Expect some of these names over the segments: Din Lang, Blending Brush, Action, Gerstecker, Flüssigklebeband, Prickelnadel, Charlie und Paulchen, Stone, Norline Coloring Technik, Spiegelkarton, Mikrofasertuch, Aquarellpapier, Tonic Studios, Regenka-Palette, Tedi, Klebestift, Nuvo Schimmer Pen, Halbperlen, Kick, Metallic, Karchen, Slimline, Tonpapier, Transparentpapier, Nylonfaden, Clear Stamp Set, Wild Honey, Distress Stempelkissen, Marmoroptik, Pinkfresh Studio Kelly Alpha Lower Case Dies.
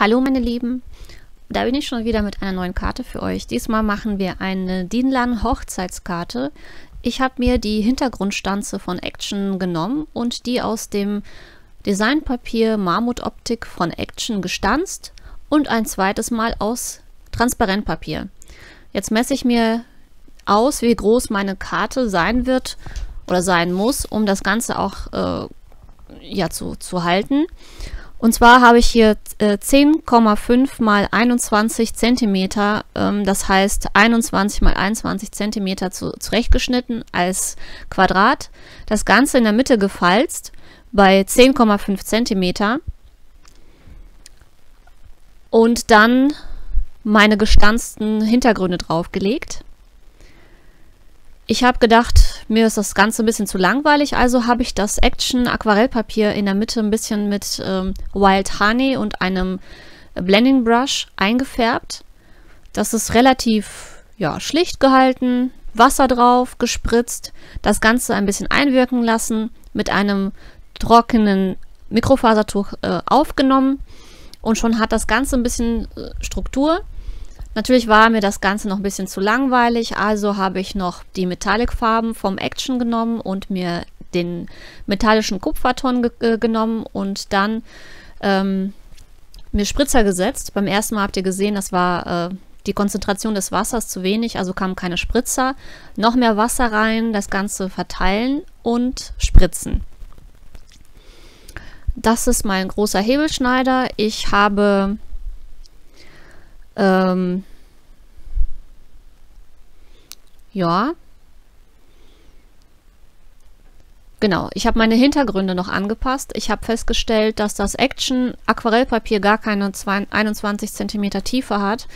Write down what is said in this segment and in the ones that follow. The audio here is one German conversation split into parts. Hallo meine Lieben, da bin ich schon wieder mit einer neuen Karte für euch. Diesmal machen wir eine Din Lang Hochzeitskarte. Ich habe mir die Hintergrundstanze von Action genommen und die aus dem Designpapier Marmoroptik von Action gestanzt und ein zweites Mal aus Transparentpapier. Jetzt messe ich mir aus, wie groß meine Karte sein wird oder sein muss, um das Ganze auch ja, zu halten. Und zwar habe ich hier 10,5 mal 21 cm, das heißt 21 mal 21 cm zurechtgeschnitten als Quadrat. Das Ganze in der Mitte gefalzt bei 10,5 cm. Und dann meine gestanzten Hintergründe draufgelegt. Ich habe gedacht, mir ist das Ganze ein bisschen zu langweilig, also habe ich das Action Aquarellpapier in der Mitte ein bisschen mit Wild Honey und einem Blending Brush eingefärbt. Das ist relativ ja, schlicht gehalten, Wasser drauf, gespritzt, das Ganze ein bisschen einwirken lassen, mit einem trockenen Mikrofasertuch aufgenommen und schon hat das Ganze ein bisschen Struktur. Natürlich war mir das Ganze noch ein bisschen zu langweilig, also habe ich noch die Metallic-Farben vom Action genommen und mir den metallischen Kupferton genommen und dann mir Spritzer gesetzt. Beim ersten Mal habt ihr gesehen, das war die Konzentration des Wassers zu wenig, also kamen keine Spritzer. Noch mehr Wasser rein, das Ganze verteilen und spritzen. Das ist mein großer Hebelschneider. Ich habe ja, genau, ich habe meine Hintergründe noch angepasst. Ich habe festgestellt, dass das Action Aquarellpapier gar keine 21 cm Tiefe hat,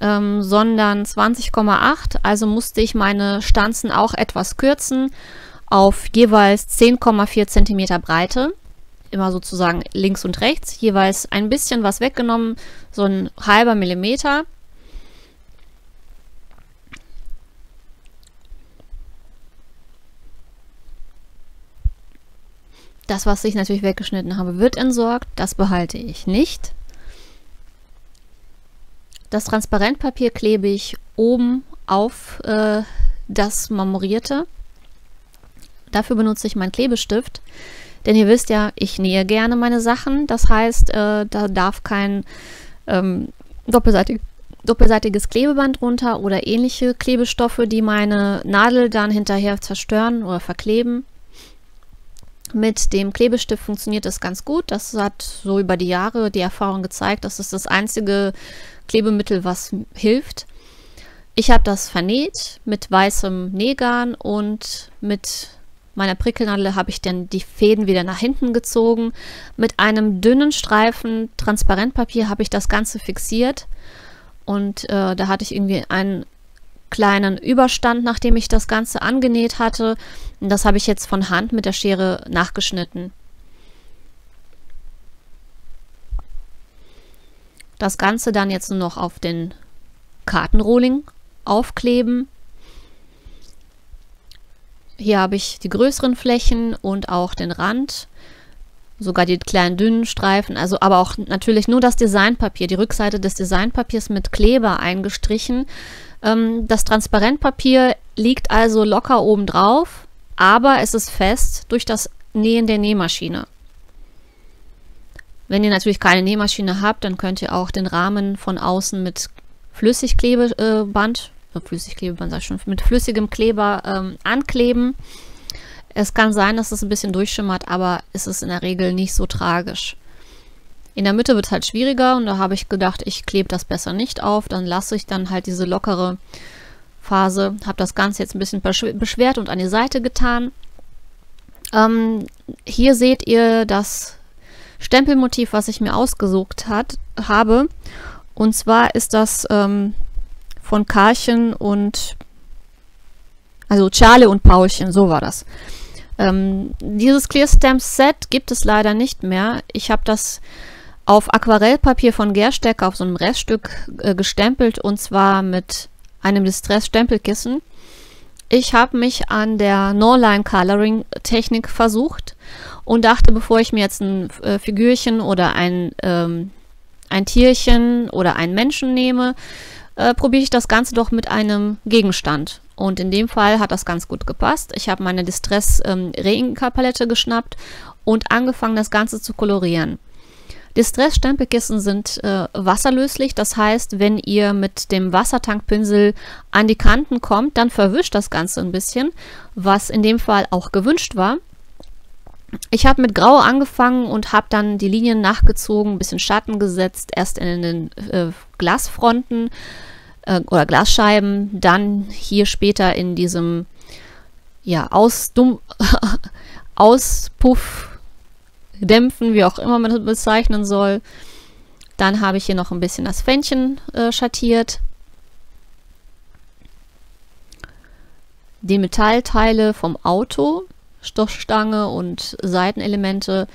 sondern 20,8. Also musste ich meine Stanzen auch etwas kürzen auf jeweils 10,4 cm Breite. Immer sozusagen links und rechts, jeweils ein bisschen was weggenommen, so ein halber Millimeter. Das, was ich natürlich weggeschnitten habe, wird entsorgt, das behalte ich nicht. Das Transparentpapier klebe ich oben auf das Marmorierte. Dafür benutze ich meinen Klebestift. Denn ihr wisst ja, ich nähe gerne meine Sachen. Das heißt, da darf kein doppelseitiges Klebeband runter oder ähnliche Klebestoffe, die meine Nadel dann hinterher zerstören oder verkleben. Mit dem Klebestift funktioniert das ganz gut. Das hat so über die Jahre die Erfahrung gezeigt. Das ist das einzige Klebemittel, was hilft. Ich habe das vernäht mit weißem Nähgarn und mit meiner Prickelnadel habe ich dann die Fäden wieder nach hinten gezogen. Mit einem dünnen Streifen Transparentpapier habe ich das Ganze fixiert und da hatte ich irgendwie einen kleinen Überstand, nachdem ich das Ganze angenäht hatte. Und das habe ich jetzt von Hand mit der Schere nachgeschnitten. Das Ganze dann jetzt nur noch auf den Kartenrohling aufkleben. Hier habe ich die größeren Flächen und auch den Rand, sogar die kleinen dünnen Streifen, also aber auch natürlich nur das Designpapier, die Rückseite des Designpapiers mit Kleber eingestrichen. Das Transparentpapier liegt also locker oben drauf, aber es ist fest durch das Nähen der Nähmaschine. Wenn ihr natürlich keine Nähmaschine habt, dann könnt ihr auch den Rahmen von außen mit Flüssigklebeband mit flüssigem Kleber ankleben. Es kann sein, dass es ein bisschen durchschimmert, aber es ist in der Regel nicht so tragisch. In der Mitte wird es halt schwieriger und da habe ich gedacht, ich klebe das besser nicht auf, dann lasse ich dann halt diese lockere Phase. Habe das Ganze jetzt ein bisschen beschwert und an die Seite getan. Hier seht ihr das Stempelmotiv, was ich mir ausgesucht habe. Und zwar ist das von Karchen und, also Charlie und Paulchen, so war das. Dieses Clear Stamp Set gibt es leider nicht mehr. Ich habe das auf Aquarellpapier von Gerstecker, auf so einem Reststück gestempelt und zwar mit einem Distress Stempelkissen. Ich habe mich an der Norline Coloring Technik versucht und dachte, bevor ich mir jetzt ein Figürchen oder ein ein Tierchen oder einen Menschen nehme, probiere ich das Ganze doch mit einem Gegenstand. Und in dem Fall hat das ganz gut gepasst. Ich habe meine Distress Regenka-Palette geschnappt und angefangen, das Ganze zu kolorieren. Distress Stempelkissen sind wasserlöslich, das heißt, wenn ihr mit dem Wassertankpinsel an die Kanten kommt, dann verwischt das Ganze ein bisschen, was in dem Fall auch gewünscht war. Ich habe mit Grau angefangen und habe dann die Linien nachgezogen, ein bisschen Schatten gesetzt, erst in den Glasfronten oder Glasscheiben, dann hier später in diesem ja, Auspuff dämpfen, wie auch immer man das bezeichnen soll. Dann habe ich hier noch ein bisschen das Fähnchen schattiert. Die Metallteile vom Auto, Stoßstange und Seitenelemente.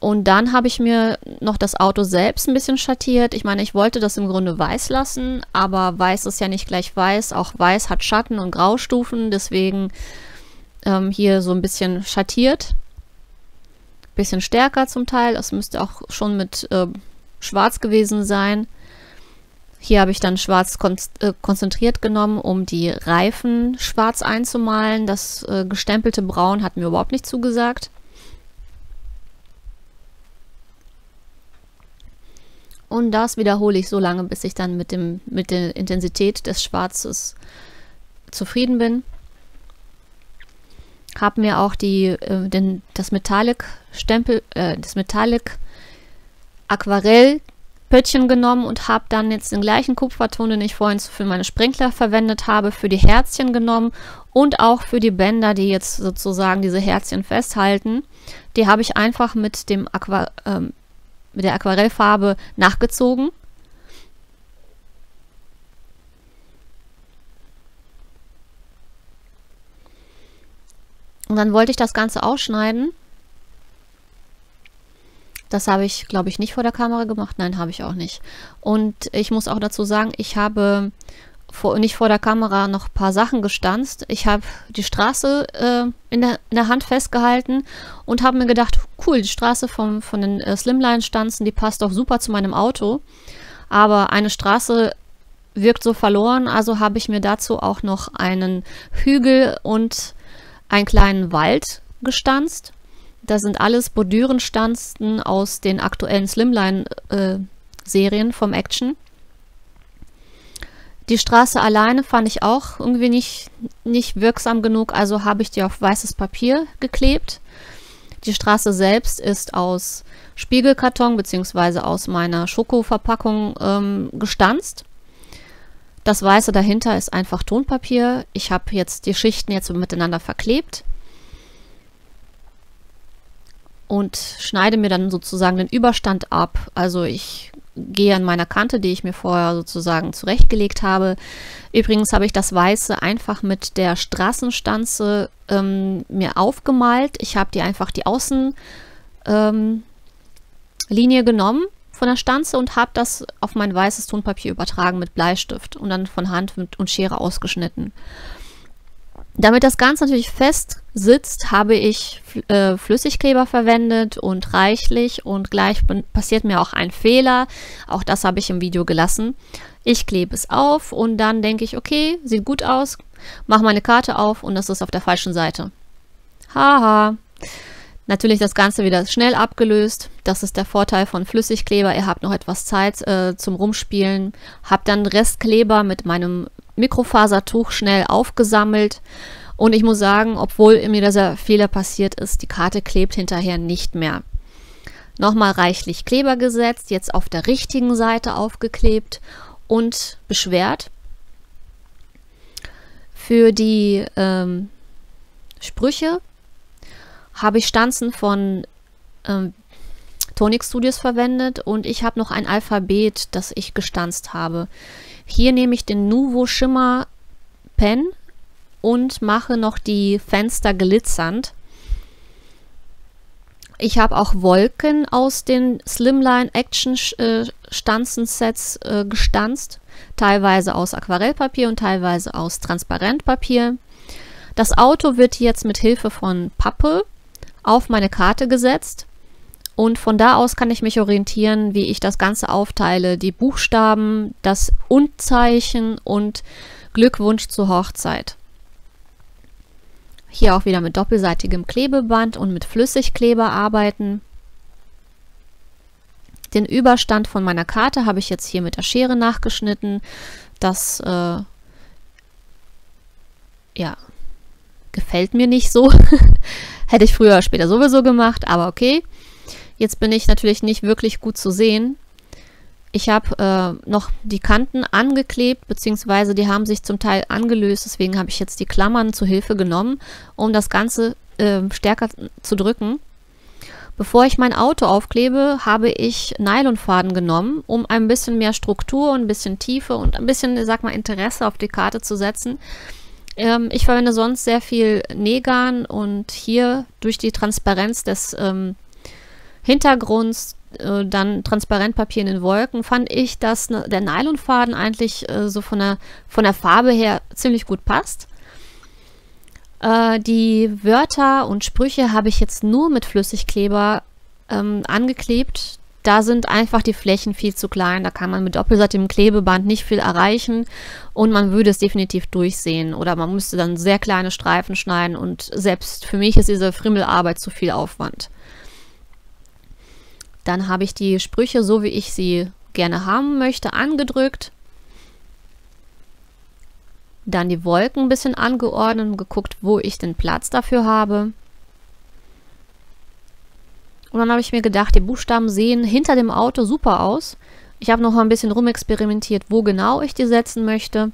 Und dann habe ich mir noch das Auto selbst ein bisschen schattiert. Ich meine, ich wollte das im Grunde weiß lassen, aber weiß ist ja nicht gleich weiß. Auch weiß hat Schatten und Graustufen, deswegen hier so ein bisschen schattiert. Bisschen stärker zum Teil, das müsste auch schon mit Schwarz gewesen sein. Hier habe ich dann Schwarz konzentriert genommen, um die Reifen schwarz einzumalen. Das gestempelte Braun hat mir überhaupt nicht zugesagt. Und das wiederhole ich so lange, bis ich dann mit der Intensität des Schwarzes zufrieden bin. Habe mir auch das Metallic Aquarellpöttchen genommen und habe dann jetzt den gleichen Kupferton, den ich vorhin für meine Sprinkler verwendet habe, für die Herzchen genommen und auch für die Bänder, die jetzt sozusagen diese Herzchen festhalten. Die habe ich einfach mit der Aquarellfarbe nachgezogen. Und dann wollte ich das Ganze ausschneiden. Das habe ich, glaube ich, nicht vor der Kamera gemacht. Nein, habe ich auch nicht. Und ich muss auch dazu sagen, ich habe nicht vor der Kamera noch ein paar Sachen gestanzt. Ich habe die Straße in der Hand festgehalten und habe mir gedacht, cool, die Straße von den Slimline-Stanzen, die passt doch super zu meinem Auto. Aber eine Straße wirkt so verloren, also habe ich mir dazu auch noch einen Hügel und einen kleinen Wald gestanzt. Das sind alles Bordürenstanzen aus den aktuellen Slimline-Serien vom Action. Die Straße alleine fand ich auch irgendwie nicht wirksam genug, also habe ich die auf weißes Papier geklebt. Die Straße selbst ist aus Spiegelkarton bzw. aus meiner Schokoverpackung gestanzt. Das Weiße dahinter ist einfach Tonpapier. Ich habe jetzt die Schichten miteinander verklebt und schneide mir dann sozusagen den Überstand ab. Also ich gehe an meiner Kante, die ich mir vorher sozusagen zurechtgelegt habe. Übrigens habe ich das Weiße einfach mit der Straßenstanze mir aufgemalt. Ich habe einfach die Außenlinie genommen von der Stanze und habe das auf mein weißes Tonpapier übertragen mit Bleistift und dann von Hand und Schere ausgeschnitten. Damit das Ganze natürlich fest sitzt, habe ich Flüssigkleber verwendet und reichlich, und gleich passiert mir auch ein Fehler. Auch das habe ich im Video gelassen. Ich klebe es auf und dann denke ich, okay, sieht gut aus, mache meine Karte auf und das ist auf der falschen Seite. Haha. Natürlich das Ganze wieder schnell abgelöst. Das ist der Vorteil von Flüssigkleber. Ihr habt noch etwas Zeit zum Rumspielen. Hab dann Restkleber mit meinem Mikrofasertuch schnell aufgesammelt. Und ich muss sagen, obwohl mir dieser Fehler passiert ist, die Karte klebt hinterher nicht mehr. Nochmal reichlich Kleber gesetzt, jetzt auf der richtigen Seite aufgeklebt und beschwert. Für die Sprüche habe ich Stanzen von Tonic Studios verwendet und ich habe noch ein Alphabet, das ich gestanzt habe. Hier nehme ich den Nuvo Schimmer Pen und mache noch die Fenster glitzernd. Ich habe auch Wolken aus den Slimline Action Stanzen Sets gestanzt, teilweise aus Aquarellpapier und teilweise aus Transparentpapier. Das Auto wird jetzt mit Hilfe von Pappe auf meine Karte gesetzt Und von da aus kann ich mich orientieren, wie ich das Ganze aufteile. Die Buchstaben, das Und-Zeichen und Glückwunsch zur Hochzeit. Hier auch wieder mit doppelseitigem Klebeband und mit Flüssigkleber arbeiten. Den Überstand von meiner Karte habe ich jetzt hier mit der Schere nachgeschnitten. Das ja, gefällt mir nicht so. Hätte ich früher oder später sowieso gemacht, aber okay. Jetzt bin ich natürlich nicht wirklich gut zu sehen. Ich habe noch die Kanten angeklebt, beziehungsweise die haben sich zum Teil angelöst. Deswegen habe ich jetzt die Klammern zu Hilfe genommen, um das Ganze stärker zu drücken. Bevor ich mein Auto aufklebe, habe ich Nylonfaden genommen, um ein bisschen mehr Struktur und ein bisschen Tiefe und ein bisschen, sag mal, Interesse auf die Karte zu setzen. Ich verwende sonst sehr viel Nähgarn und hier durch die Transparenz des Hintergrunds, dann Transparentpapier in den Wolken, fand ich, dass der Nylonfaden eigentlich so von der Farbe her ziemlich gut passt. Die Wörter und Sprüche habe ich jetzt nur mit Flüssigkleber angeklebt. Da sind einfach die Flächen viel zu klein. Da kann man mit doppelseitigem Klebeband nicht viel erreichen und man würde es definitiv durchsehen. Oder man müsste dann sehr kleine Streifen schneiden und selbst für mich ist diese Frimmelarbeit zu viel Aufwand. Dann habe ich die Sprüche, so wie ich sie gerne haben möchte, angedrückt. Dann die Wolken ein bisschen angeordnet und geguckt, wo ich den Platz dafür habe. Und dann habe ich mir gedacht, die Buchstaben sehen hinter dem Auto super aus. Ich habe noch mal ein bisschen rumexperimentiert, wo genau ich die setzen möchte.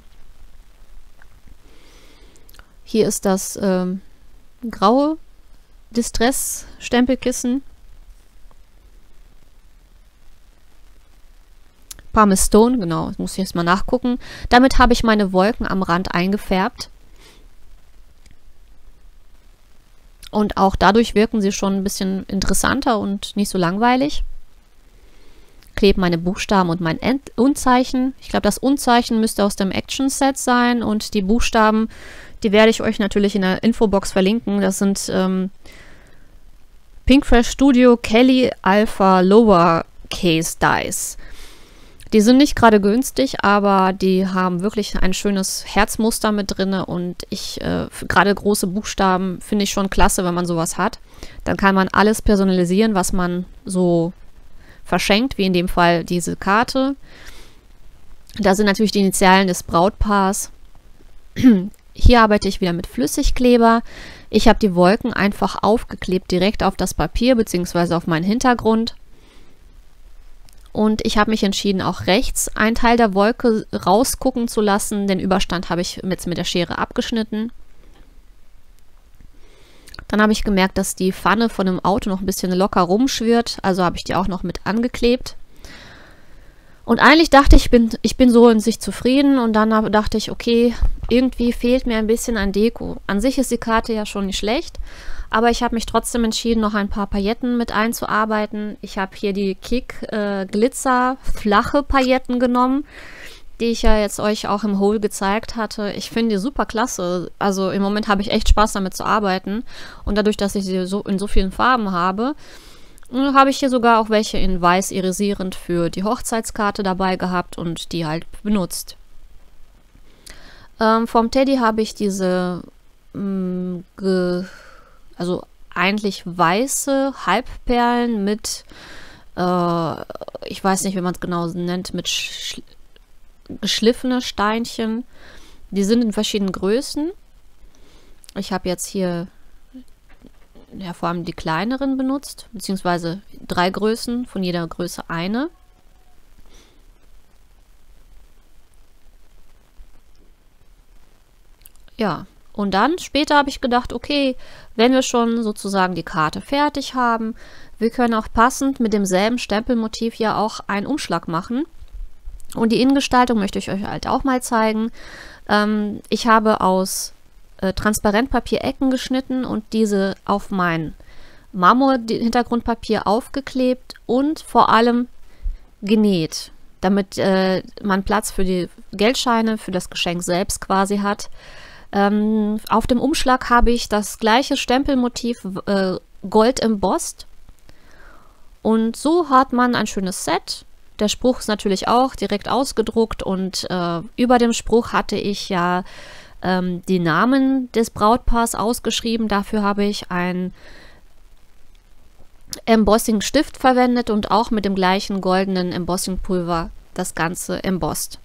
Hier ist das graue Distress Stempelkissen. Stone, genau, muss ich jetzt mal nachgucken. Damit habe ich meine Wolken am Rand eingefärbt. Und auch dadurch wirken sie schon ein bisschen interessanter und nicht so langweilig. Klebe meine Buchstaben und mein Unzeichen. Ich glaube, das Unzeichen müsste aus dem Action Set sein und die Buchstaben, die werde ich euch natürlich in der Infobox verlinken. Das sind Pinkfresh Studio Kelly Alpha Lower Case Dies. Die sind nicht gerade günstig, aber die haben wirklich ein schönes Herzmuster mit drin und ich, gerade große Buchstaben finde ich schon klasse, wenn man sowas hat. Dann kann man alles personalisieren, was man so verschenkt, wie in dem Fall diese Karte. Da sind natürlich die Initialen des Brautpaars. Hier arbeite ich wieder mit Flüssigkleber. Ich habe die Wolken einfach aufgeklebt, direkt auf das Papier bzw. auf meinen Hintergrund. Und ich habe mich entschieden, auch rechts einen Teil der Wolke rausgucken zu lassen. Den Überstand habe ich jetzt mit der Schere abgeschnitten. Dann habe ich gemerkt, dass die Pfanne von dem Auto noch ein bisschen locker rumschwirrt. Also habe ich die auch noch mit angeklebt. Und eigentlich dachte ich, ich bin so in sich zufrieden. Und dann dachte ich, okay, irgendwie fehlt mir ein bisschen an Deko. An sich ist die Karte ja schon nicht schlecht. Aber ich habe mich trotzdem entschieden, noch ein paar Pailletten mit einzuarbeiten. Ich habe hier die Kick Glitzer flache Pailletten genommen, die ich ja jetzt euch auch im Haul gezeigt hatte. Ich finde die super klasse. Also im Moment habe ich echt Spaß damit zu arbeiten. Und dadurch, dass ich sie so in so vielen Farben habe, habe ich hier sogar auch welche in weiß irisierend für die Hochzeitskarte dabei gehabt und die halt benutzt. Vom Tedi habe ich diese also eigentlich weiße Halbperlen mit, ich weiß nicht, wie man es genau nennt, mit geschliffene Steinchen. Die sind in verschiedenen Größen. Ich habe jetzt hier ja, vor allem die kleineren benutzt, beziehungsweise 3 Größen, von jeder Größe eine. Ja. Und dann später habe ich gedacht, okay, wenn wir schon sozusagen die Karte fertig haben, wir können auch passend mit demselben Stempelmotiv ja auch einen Umschlag machen. Und die Innengestaltung möchte ich euch halt auch mal zeigen. Ich habe aus Transparentpapier Ecken geschnitten und diese auf mein Marmor-Hintergrundpapier aufgeklebt und vor allem genäht, damit man Platz für die Geldscheine, für das Geschenk selbst quasi hat. Auf dem Umschlag habe ich das gleiche Stempelmotiv Gold embossed Und so hat man ein schönes Set. Der Spruch ist natürlich auch direkt ausgedruckt und über dem Spruch hatte ich ja die Namen des Brautpaars ausgeschrieben. Dafür habe ich einen Embossing-Stift verwendet und auch mit dem gleichen goldenen Embossing-Pulver das Ganze embossed.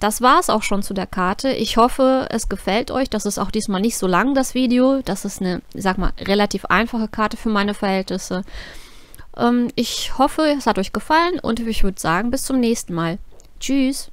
Das war es auch schon zu der Karte. Ich hoffe, es gefällt euch. Das ist auch diesmal nicht so lang, das Video. Das ist eine, ich sag mal, relativ einfache Karte für meine Verhältnisse. Ich hoffe, es hat euch gefallen und ich würde sagen, bis zum nächsten Mal. Tschüss!